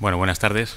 Bueno, buenas tardes.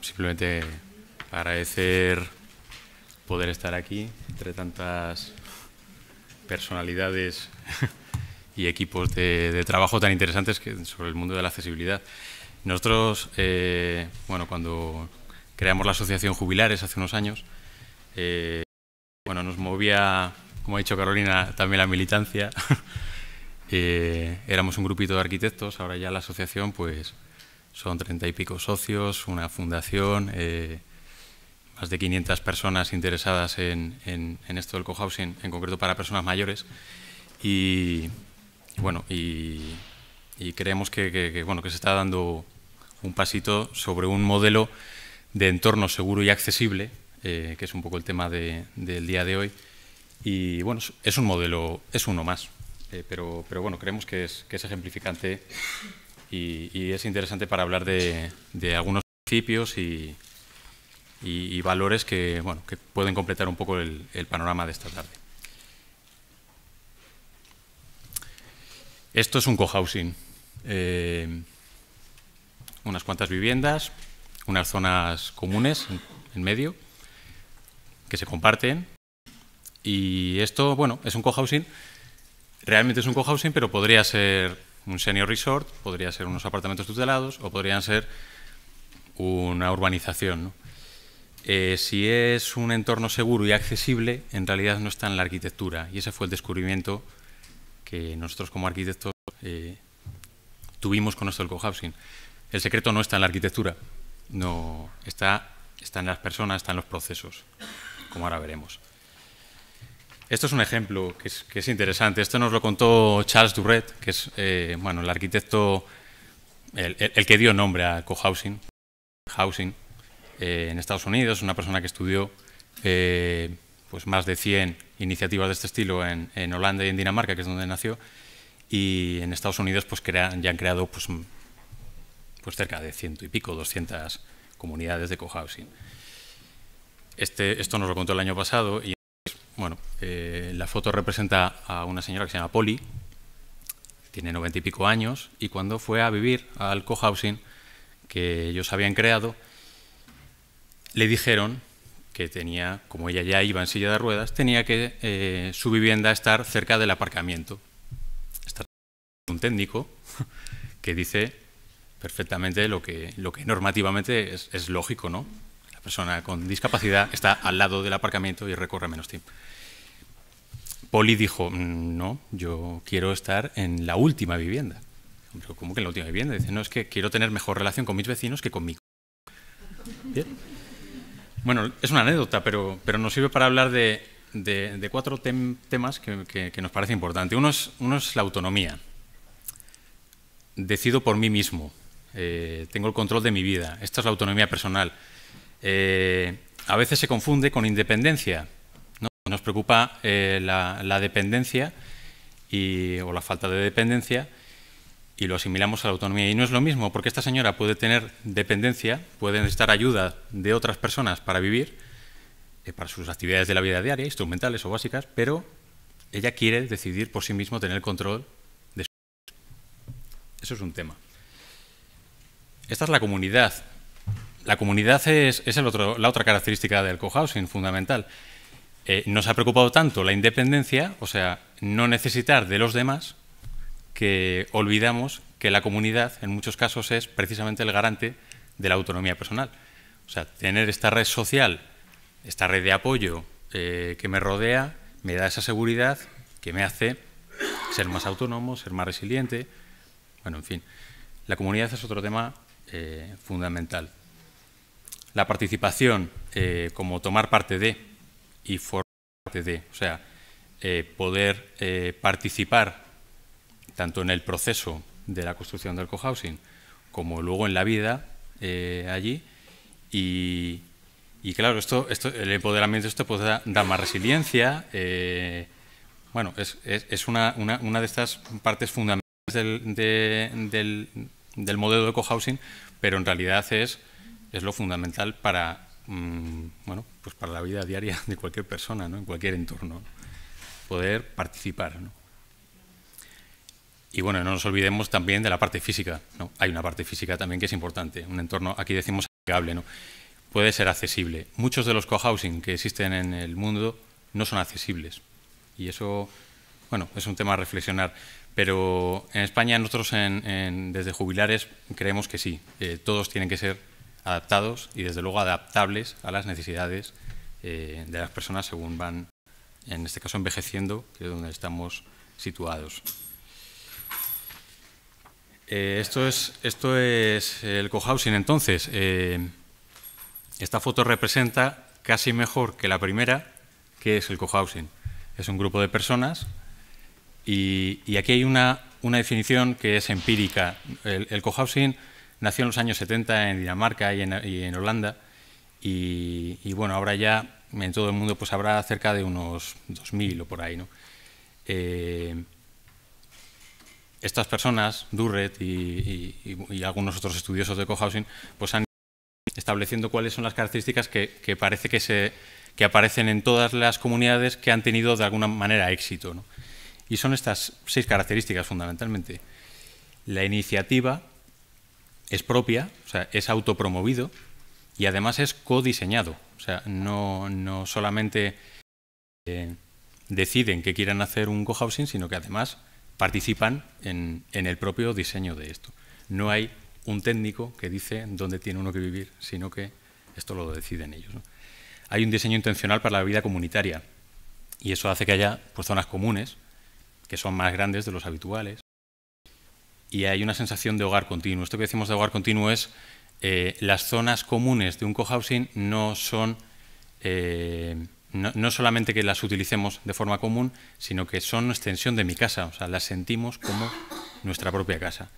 Simplemente agradecer poder estar aquí entre tantas personalidades y equipos de trabajo tan interesantes sobre el mundo de la accesibilidad. Nosotros, cuando creamos la Asociación Jubilares hace unos años, nos movía, como ha dicho Carolina, también la militancia. Éramos un grupito de arquitectos, ahora ya la asociación pues son 30 y pico socios, una fundación, más de 500 personas interesadas en esto del cohousing, en concreto para personas mayores. Y creemos que se está dando un pasito sobre un modelo de entorno seguro y accesible, que es un poco el tema del día de hoy. Y bueno, es un modelo, es uno más, pero creemos que es ejemplificante y es interesante para hablar de algunos principios y valores que pueden completar un poco el panorama de esta tarde. Esto es un cohousing, unas cuantas viviendas, unas zonas comunes en medio que se comparten, y esto, es un cohousing, realmente es un cohousing, pero podría ser un senior resort, podría ser unos apartamentos tutelados o podrían ser una urbanización, ¿no? Si es un entorno seguro y accesible, en realidad no está en la arquitectura, y ese fue el descubrimiento que nosotros como arquitectos tuvimos con esto del cohousing. El secreto no está en la arquitectura, no está en las personas, está en los procesos, como ahora veremos. Esto es un ejemplo que es interesante. Esto nos lo contó Charles Durrett, que es el arquitecto, el que dio nombre a cohousing, en Estados Unidos, una persona que estudió más de 100 iniciativas de este estilo en Holanda y en Dinamarca, que es donde nació, y en Estados Unidos ya han creado cerca de 100 y pico, 200 comunidades de cohousing. Esto nos lo contó el año pasado y la foto representa a una señora que se llama Polly, tiene 90 y pico años, y cuando fue a vivir al cohousing que ellos habían creado, le dijeron que tenía, como ella ya iba en silla de ruedas, tenía que su vivienda estar cerca del aparcamiento. Está un técnico que dice perfectamente lo que normativamente es lógico, ¿no? La persona con discapacidad está al lado del aparcamiento y recorre menos tiempo. Polly dijo, no, yo quiero estar en la última vivienda. Pero, ¿cómo que en la última vivienda? Dice, no, es que quiero tener mejor relación con mis vecinos que conmigo. ¿Bien? Bueno, es una anécdota, pero nos sirve para hablar de cuatro temas que nos parece importante. Uno es la autonomía. Decido por mí mismo. Tengo el control de mi vida. Esta es la autonomía personal. A veces se confunde con independencia, ¿no? Nos preocupa la dependencia o la falta de dependencia, y lo asimilamos a la autonomía. Y no es lo mismo, porque esta señora puede tener dependencia, puede necesitar ayuda de otras personas para vivir, para sus actividades de la vida diaria, instrumentales o básicas, pero ella quiere decidir por sí misma, tener control de su vida. Eso es un tema. Esta es la comunidad. La comunidad es la otra característica del cohousing fundamental. Nos ha preocupado tanto la independencia, o sea, no necesitar de los demás, que olvidamos que la comunidad en muchos casos es precisamente el garante de la autonomía personal. O sea, tener esta red social, esta red de apoyo que me rodea, me da esa seguridad que me hace ser más autónomo, ser más resiliente. La comunidad es otro tema fundamental. La participación, como tomar parte de y formar parte de, o sea, poder participar tanto en el proceso de la construcción del cohousing como luego en la vida allí. Y claro, el empoderamiento puede dar más resiliencia. Es una de estas partes fundamentales del modelo de cohousing, pero en realidad es lo fundamental para, para la vida diaria de cualquier persona, ¿no? En cualquier entorno, poder participar, ¿no? Y bueno, no nos olvidemos también de la parte física, ¿no? Hay una parte física también que es importante, un entorno, aquí decimos, amigable, ¿no? Puede ser accesible. Muchos de los cohousing que existen en el mundo no son accesibles. Y eso, bueno, es un tema a reflexionar. Pero en España nosotros desde Jubilares creemos que sí, todos tienen que ser adaptados y desde luego adaptables a las necesidades de las personas según van, en este caso, envejeciendo, que es donde estamos situados. Esto es el cohousing, entonces. Esta foto representa casi mejor que la primera, que es el cohousing. Es un grupo de personas y aquí hay una definición que es empírica. El cohousing nació en los años 70 en Dinamarca y en Holanda y bueno, ahora ya en todo el mundo pues habrá cerca de unos 2000 o por ahí, ¿no? Estas personas, Durrett y algunos otros estudiosos de cohousing, pues han ido estableciendo cuáles son las características que parece que aparecen en todas las comunidades que han tenido de alguna manera éxito, ¿no? Y son estas 6 características fundamentalmente. La iniciativa es propia, o sea, es autopromovido y además es codiseñado. O sea, no solamente deciden que quieran hacer un cohousing, sino que además participan en el propio diseño de esto. No hay un técnico que dice dónde tiene uno que vivir, sino que esto lo deciden ellos, ¿no? Hay un diseño intencional para la vida comunitaria y eso hace que haya pues, zonas comunes que son más grandes de los habituales y hay una sensación de hogar continuo. Esto que decimos de hogar continuo es las zonas comunes de un cohousing no son no solamente que las utilicemos de forma común, sino que son una extensión de mi casa, o sea, las sentimos como nuestra propia casa.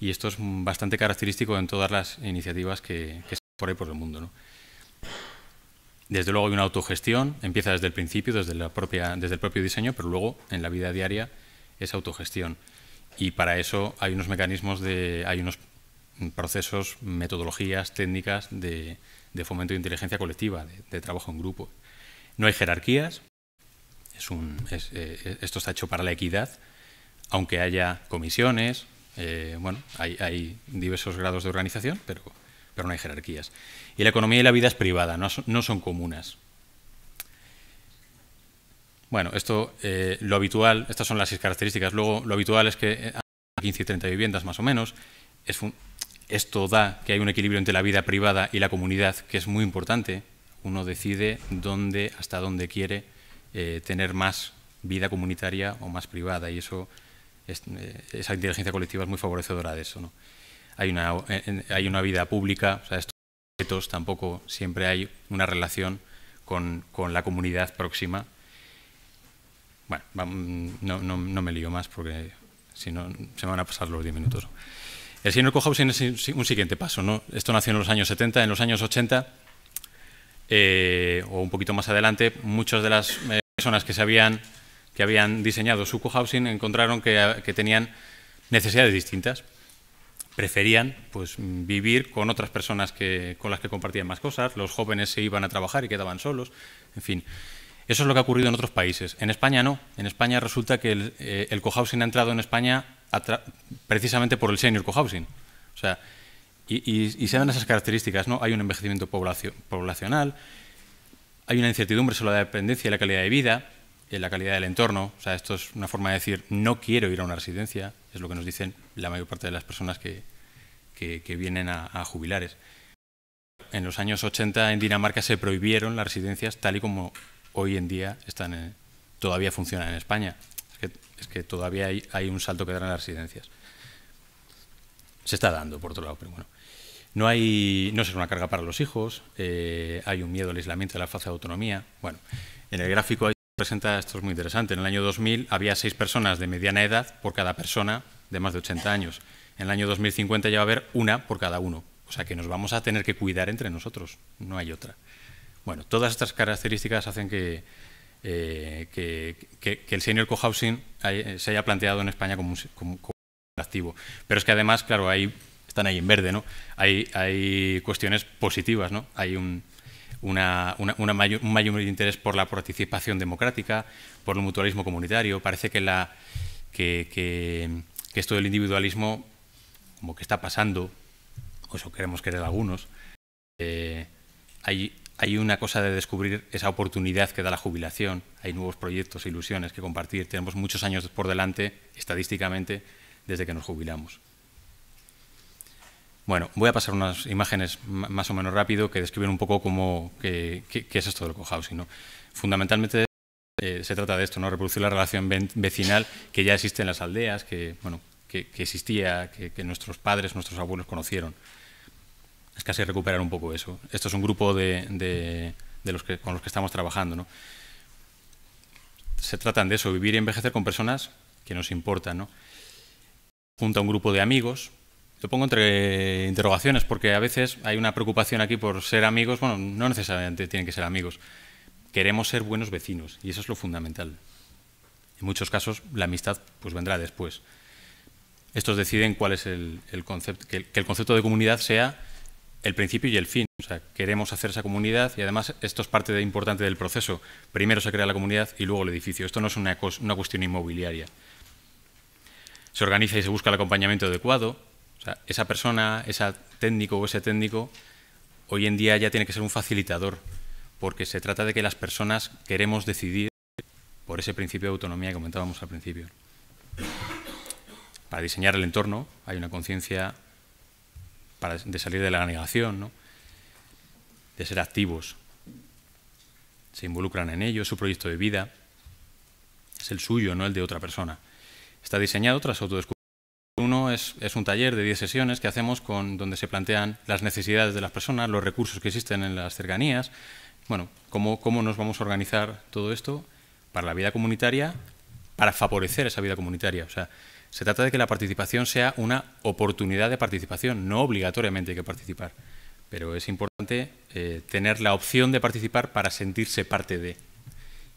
Y esto es bastante característico en todas las iniciativas que se hacen por ahí por el mundo, ¿no? Desde luego hay una autogestión, empieza desde el principio, desde el propio diseño, pero luego en la vida diaria es autogestión. Y para eso hay unos mecanismos, hay unos procesos, metodologías, técnicas de fomento de inteligencia colectiva, de trabajo en grupo. No hay jerarquías, esto está hecho para la equidad, aunque haya comisiones, bueno, hay diversos grados de organización, pero no hay jerarquías. Y la economía y la vida es privada, no son comunas. Bueno, esto, lo habitual, estas son las 6 características, luego lo habitual es que hay 15 y 30 viviendas más o menos, esto da que hay un equilibrio entre la vida privada y la comunidad, que es muy importante, uno decide hasta dónde quiere tener más vida comunitaria o más privada, y eso esa inteligencia colectiva es muy favorecedora de eso, ¿no? Hay una vida pública, o sea, estos objetos tampoco siempre hay una relación con la comunidad próxima. Bueno, no me lío más porque si no se me van a pasar los 10 minutos. El señor cohousing es un siguiente paso, ¿no? Esto nació en los años 70, en los años 80 o un poquito más adelante, muchas de las personas que habían diseñado su cohousing encontraron que tenían necesidades distintas. Preferían pues, vivir con otras personas con las que compartían más cosas, los jóvenes se iban a trabajar y quedaban solos, en fin. Eso es lo que ha ocurrido en otros países. En España no, en España resulta que el cohousing ha entrado en España precisamente por el senior cohousing. O sea, y se dan esas características, ¿no? Hay un envejecimiento poblacional, hay una incertidumbre sobre la dependencia y la calidad de vida, la calidad del entorno, o sea, esto es una forma de decir no quiero ir a una residencia, es lo que nos dicen la mayor parte de las personas que vienen a Jubilares. En los años 80 en Dinamarca se prohibieron las residencias tal y como hoy en día todavía funcionan en España. Es que todavía hay un salto que dar en las residencias. Se está dando, por otro lado, pero bueno. No será una carga para los hijos, hay un miedo al aislamiento de la falsa autonomía. Bueno, en el gráfico presenta, esto es muy interesante, en el año 2000 había 6 personas de mediana edad por cada persona de más de 80 años. En el año 2050 ya va a haber 1 por cada uno, o sea que nos vamos a tener que cuidar entre nosotros, no hay otra. Bueno, todas estas características hacen que el senior cohousing se haya planteado en España como un activo. Pero es que además, claro, están ahí en verde, ¿no? Hay cuestiones positivas, ¿no? Hay un mayor interés por la participación democrática, por el mutualismo comunitario. Parece que la, que, que, que esto del individualismo como que está pasando, o eso queremos creer algunos, hay una cosa de descubrir esa oportunidad que da la jubilación, hay nuevos proyectos e ilusiones que compartir, tenemos muchos años por delante, estadísticamente, desde que nos jubilamos. Bueno, voy a pasar unas imágenes más o menos rápido que describen un poco cómo qué es esto del cohousing, ¿no? Fundamentalmente se trata de esto, ¿no? Reproducir la relación vecinal que ya existe en las aldeas, que, bueno, que existía, que nuestros padres, nuestros abuelos conocieron. Es casi recuperar un poco eso. Esto es un grupo de los que, con los que estamos trabajando, ¿no? Se tratan de eso, vivir y envejecer con personas que nos importan, ¿no? Junta un grupo de amigos. Lo pongo entre interrogaciones porque a veces hay una preocupación aquí por ser amigos. Bueno, no necesariamente tienen que ser amigos. Queremos ser buenos vecinos y eso es lo fundamental. En muchos casos la amistad pues vendrá después. Estos deciden cuál es el concepto, que el concepto de comunidad sea el principio y el fin. O sea, queremos hacer esa comunidad y además esto es parte importante del proceso. Primero se crea la comunidad y luego el edificio. Esto no es una cuestión inmobiliaria. Se organiza y se busca el acompañamiento adecuado. O sea, esa persona, esa técnico o ese técnico, hoy en día ya tiene que ser un facilitador, porque se trata de que las personas queremos decidir por ese principio de autonomía que comentábamos al principio. Para diseñar el entorno hay una conciencia de salir de la negación, ¿no? De ser activos. Se involucran en ello, es su proyecto de vida, es el suyo, no el de otra persona. Está diseñado tras autodescubrimiento. Uno es un taller de 10 sesiones que hacemos donde se plantean las necesidades de las personas, los recursos que existen en las cercanías, bueno, cómo nos vamos a organizar todo esto para la vida comunitaria, para favorecer esa vida comunitaria. O sea, se trata de que la participación sea una oportunidad de participación, no obligatoriamente hay que participar, pero es importante tener la opción de participar para sentirse parte de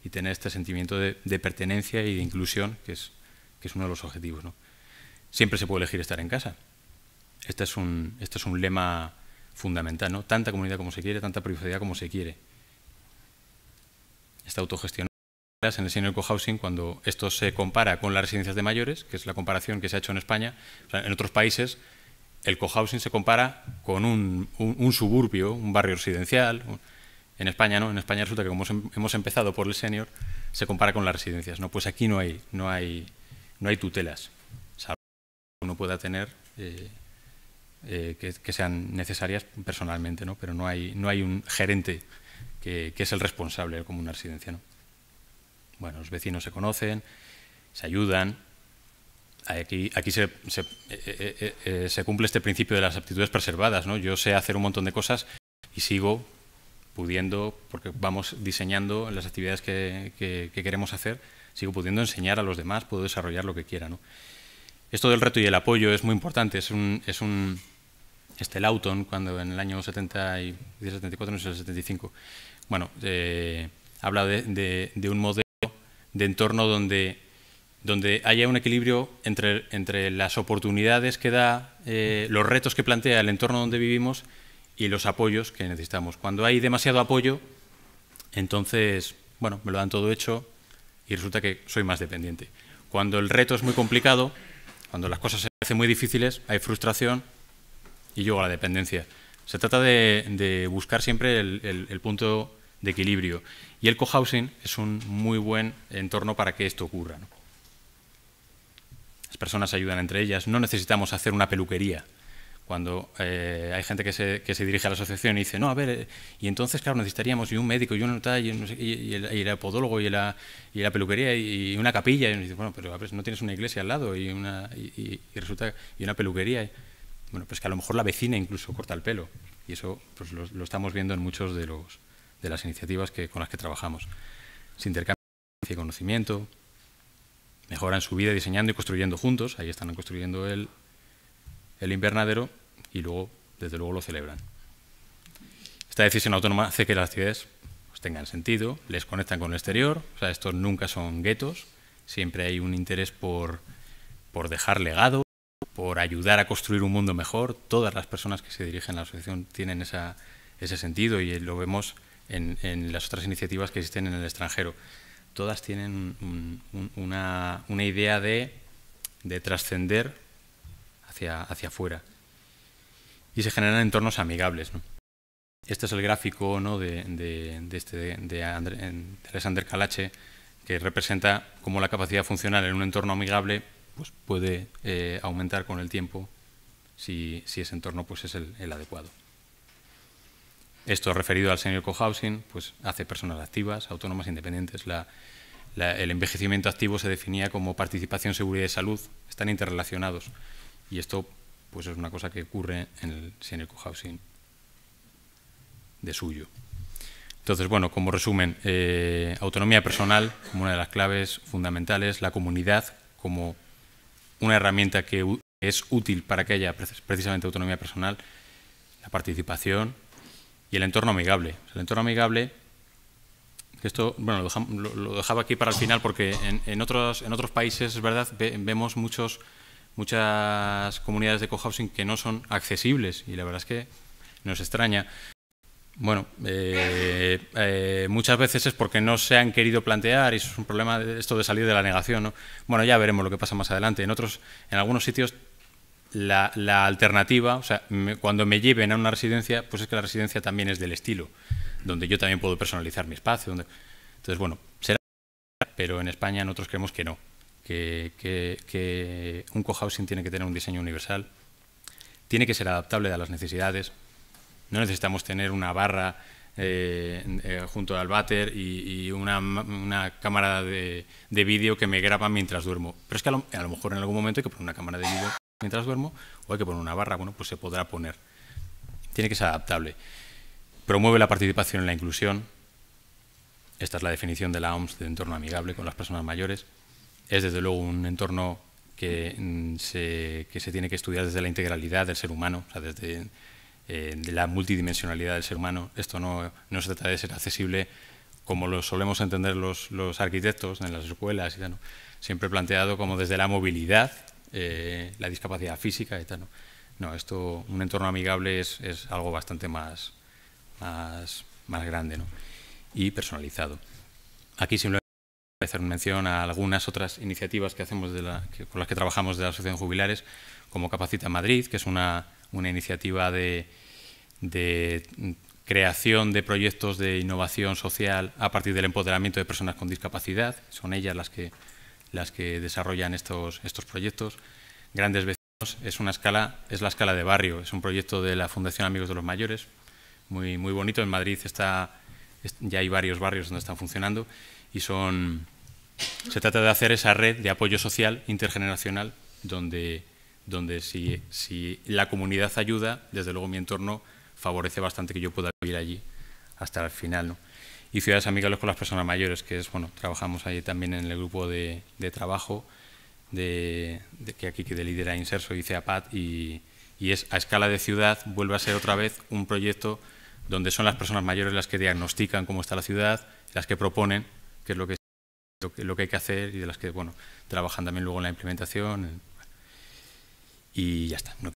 y tener este sentimiento de pertenencia y de inclusión, que es uno de los objetivos, ¿no? Siempre se puede elegir estar en casa. Este es un lema fundamental, ¿no? Tanta comunidad como se quiere, tanta privacidad como se quiere. Está autogestionado en el senior cohousing cuando esto se compara con las residencias de mayores, que es la comparación que se ha hecho en España. O sea, en otros países el cohousing se compara con un suburbio, un barrio residencial. En España no, en España resulta que como hemos empezado por el senior, se compara con las residencias, ¿no? Pues aquí no hay tutelas. Uno pueda tener que sean necesarias personalmente, ¿no? Pero no hay un gerente que es el responsable como una residencia, ¿no? Bueno, los vecinos se conocen, se ayudan. Aquí se cumple este principio de las aptitudes preservadas, ¿no? Yo sé hacer un montón de cosas y sigo pudiendo, porque vamos diseñando las actividades que queremos hacer, sigo pudiendo enseñar a los demás, puedo desarrollar lo que quiera, ¿no? Esto del reto y el apoyo es muy importante. Lawton, cuando en el año 74, no sé, el 75, bueno, habla de un modelo de entorno donde haya un equilibrio entre las oportunidades que da, los retos que plantea el entorno donde vivimos y los apoyos que necesitamos. Cuando hay demasiado apoyo, entonces, bueno, me lo dan todo hecho y resulta que soy más dependiente. Cuando el reto es muy complicado, cuando las cosas se hacen muy difíciles, hay frustración y llega la dependencia. Se trata de buscar siempre el punto de equilibrio. Y el cohousing es un muy buen entorno para que esto ocurra, ¿no? Las personas se ayudan entre ellas. No necesitamos hacer una peluquería. Cuando hay gente que se dirige a la asociación y dice, no, a ver, y entonces, claro, necesitaríamos y un médico y un tal, y el podólogo y la peluquería y una capilla. Y uno dice, bueno, pero a ver, no tienes una iglesia al lado y resulta y una peluquería. Y, bueno, pues que a lo mejor la vecina incluso corta el pelo. Y eso pues lo estamos viendo en muchos de las iniciativas con las que trabajamos. Se intercambia y conocimiento, mejoran su vida diseñando y construyendo juntos. Ahí están construyendo el invernadero y luego, desde luego, lo celebran. Esta decisión autónoma hace que las actividades pues, tengan sentido, les conectan con el exterior. O sea, estos nunca son guetos, siempre hay un interés por dejar legado, por ayudar a construir un mundo mejor. Todas las personas que se dirigen a la asociación tienen ese sentido y lo vemos en las otras iniciativas que existen en el extranjero. Todas tienen una idea de de trascender hacia afuera. Y se generan entornos amigables, ¿no? Este es el gráfico, ¿no?, de Alexander Kalache, que representa cómo la capacidad funcional en un entorno amigable pues puede aumentar con el tiempo si ese entorno pues es el adecuado. Esto referido al senior cohousing, pues hace personas activas, autónomas, independientes. El envejecimiento activo se definía como participación, seguridad y salud. Están interrelacionados y esto pues es una cosa que ocurre en el senior cohousing de suyo. Entonces, bueno, como resumen, autonomía personal como una de las claves fundamentales, la comunidad como una herramienta que es útil para que haya precisamente autonomía personal, la participación y el entorno amigable. El entorno amigable, que esto, bueno, lo dejaba aquí para el final porque en otros países, es verdad, vemos muchas comunidades de cohousing que no son accesibles y la verdad es que nos extraña. Bueno, muchas veces es porque no se han querido plantear y eso es un problema de salir de la negación, ¿no? Bueno, ya veremos lo que pasa más adelante. En algunos sitios la alternativa, o sea, cuando me lleven a una residencia, pues es que la residencia también es del estilo, donde yo también puedo personalizar mi espacio. Entonces, bueno, será, pero en España nosotros creemos que no, que un cohousing tiene que tener un diseño universal, tiene que ser adaptable a las necesidades. No necesitamos tener una barra junto al váter y una cámara de vídeo que me graba mientras duermo. Pero es que a lo mejor en algún momento hay que poner una cámara de vídeo mientras duermo o hay que poner una barra, bueno, pues se podrá poner. Tiene que ser adaptable. Promueve la participación en la inclusión. Esta es la definición de la OMS de entorno amigable con las personas mayores. Es desde luego un entorno que se tiene que estudiar desde la integralidad del ser humano, o sea, desde de la multidimensionalidad del ser humano. Esto no se trata de ser accesible como lo solemos entender los arquitectos en las escuelas y tal, ¿no? Siempre planteado como desde la movilidad, la discapacidad física y tal, ¿no? No, esto, un entorno amigable es algo bastante más grande, ¿no?, y personalizado. Aquí simplemente voy a hacer mención a algunas otras iniciativas que hacemos con las que trabajamos de la Asociación Jubilares, como Capacita Madrid, que es una iniciativa de creación de proyectos de innovación social a partir del empoderamiento de personas con discapacidad. Son ellas las que desarrollan estos proyectos. Grandes Vecinos es la escala de barrio, es un proyecto de la Fundación Amigos de los Mayores, muy, muy bonito. En Madrid ya hay varios barrios donde están funcionando y se trata de hacer esa red de apoyo social intergeneracional donde si la comunidad ayuda, desde luego mi entorno favorece bastante que yo pueda vivir allí hasta el final, ¿no? Y Ciudades Amigables con las personas mayores, que es, bueno, trabajamos ahí también en el grupo de trabajo que lidera Inserso y CEAPAT, y es a escala de ciudad, vuelve a ser otra vez un proyecto donde son las personas mayores las que diagnostican cómo está la ciudad, las que proponen qué es lo que hay que hacer y de las que, bueno, trabajan también luego en la implementación. Y ya está.